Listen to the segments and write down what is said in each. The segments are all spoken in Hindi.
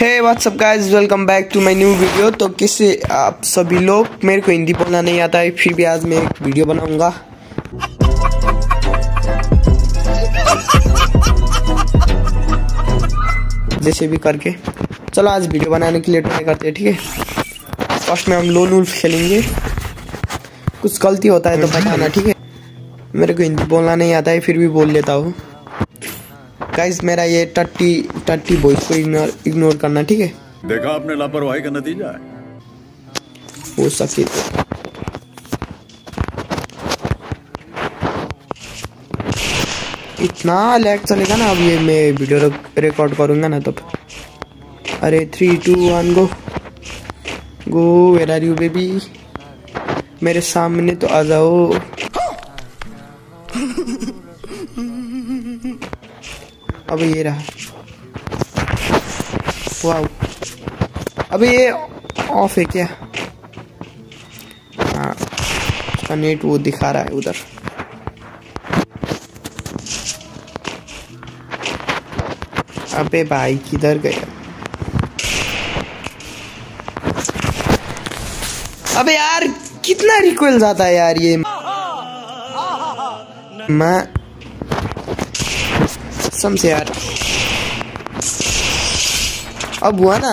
Hey what's up guys, welcome back to my new video. तो किसी आप सभी लोग, मेरे को हिंदी बोलना नहीं आता है, फिर भी आज मैं एक वीडियो बनाऊंगा। जैसे भी करके चलो आज वीडियो बनाने के लिए ट्राई करते हैं, ठीक है। फर्स्ट में हम लोन वुल्फ खेलेंगे। कुछ गलती होता है तो बताना, ठीक है। मेरे को हिंदी बोलना नहीं आता है, फिर भी बोल लेता हूँ। गाइज मेरा ये टट्टी वॉइस को इग्नोर करना, ठीक है। देखा आपने लापरवाही का नतीजा है। हो सके तो इतना लैग चलेगा ना, अब ये मैं वीडियो रिकॉर्ड करूंगा ना तब। अरे 3 2 1 go. Where are you baby, मेरे सामने तो आ जाओ। अब ये रहा, वाव। अब ये ऑफ है क्या? हाँ, नेट वो दिखा रहा है उधर। अबे भाई किधर गया? अबे यार कितना रिकॉइल जाता है यार ये। मैं कसम से यार, अब हुआ ना।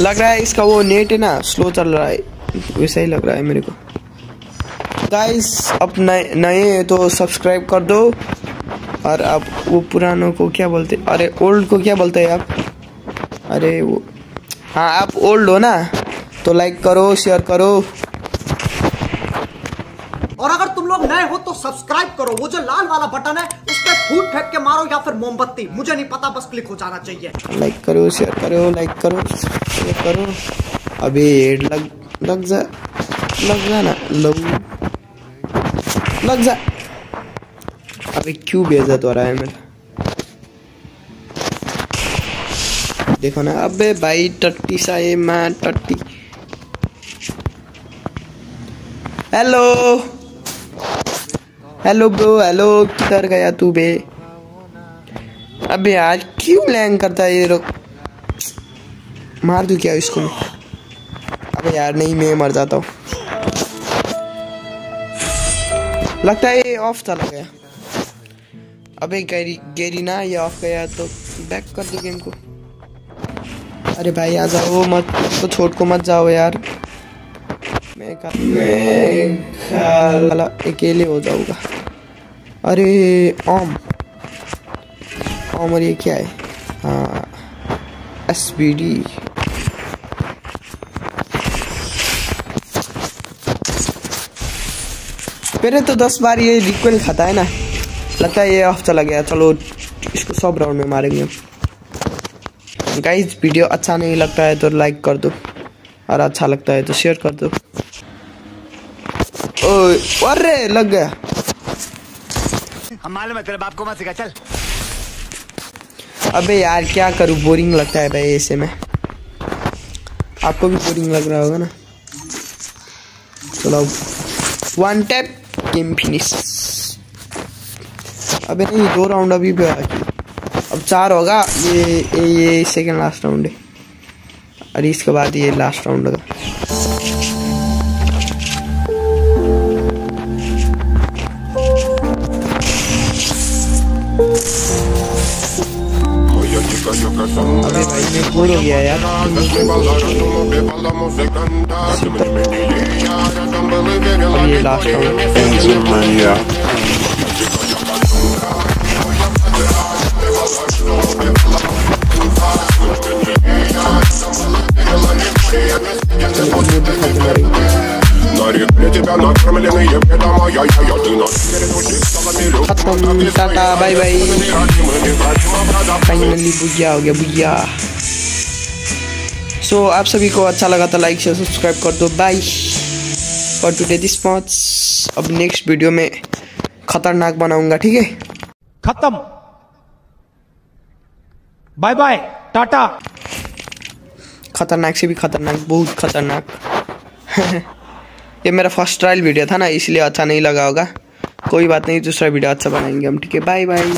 लग रहा है इसका वो नेट है ना, स्लो चल रहा है, वैसा ही लग रहा है मेरे को। गाइस अब नए हैं तो सब्सक्राइब कर दो, और आप वो पुरानों को क्या बोलते, अरे ओल्ड को क्या बोलते हैं आप? अरे वो, हाँ आप ओल्ड हो ना, तो लाइक करो, शेयर करो, और अगर तुम लोग नए हो तो सब्सक्राइब करो। वो जो लाल वाला बटन है उस पे फूट फेंक के मारो या फिर मोमबत्ती, मुझे नहीं पता, बस क्लिक हो जाना चाहिए। लाइक करो, शेयर करो, लाइक करो, शेयर करो। अबे हेड लग जा ना, लग जा। अबे क्यों बेइज्जत हो रहा है मेरा, देखो ना। अबे भाई टट्टी सा है, मैं टट्टी। हेलो हेलो ब्रो, हेलो, किधर गया तू बे? अबे यार क्यों लैंग करता है ये, मार दूं क्या इसको मैं? अबे यार नहीं, मैं मर जाता हूँ। लगता है ये ऑफ चला गया। अबे गैरी ना, ये ऑफ गया तो बैक कर दो गेम को। अरे भाई आ जाओ, मत तो छोड़ को मत जाओ यार, मैं अकेले हो जाऊंगा। अरे ओम, और ये क्या है? हाँ SBD। मेरे तो 10 बार ये रिक्वेल खाता है ना, लगता है ये ऑफ चला गया। चलो इसको सब राउंड में मारेंगे। गाइस वीडियो अच्छा नहीं लगता है तो लाइक कर दो, और अच्छा लगता है तो शेयर कर दो। अरे लग गया, मालूम है तेरे बाप को मत सिखा, चल। अबे यार क्या करूं, बोरिंग लगता है भाई ऐसे में। आपको भी बोरिंग लग रहा होगा ना। चलो 1 टैप गेम फिनिश। अबे नहीं, 2 राउंड अभी भी, अब 4 होगा। ये सेकंड लास्ट राउंड है, और इसके बाद ये लास्ट राउंड होगा। अरे भाई मैं बोर हो गया यार। ये last tata bye bye. Finally बुझिया हो गया, बुझिया। सो आप सभी को अच्छा लगा तो लाइक शेयर सब्सक्राइब कर दो। Bye for today this much. अब नेक्स्ट वीडियो में खतरनाक बनाऊंगा, ठीक है। खत्म, बाय बाय टाटा। खतरनाक से भी खतरनाक, बहुत खतरनाक। ये मेरा फर्स्ट ट्रायल वीडियो था ना, इसलिए अच्छा नहीं लगा होगा, कोई बात नहीं, दूसरा वीडियो अच्छा बनाएंगे हम, ठीक है। Bye bye.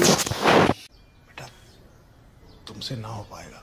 तुमसे ना हो पाएगा।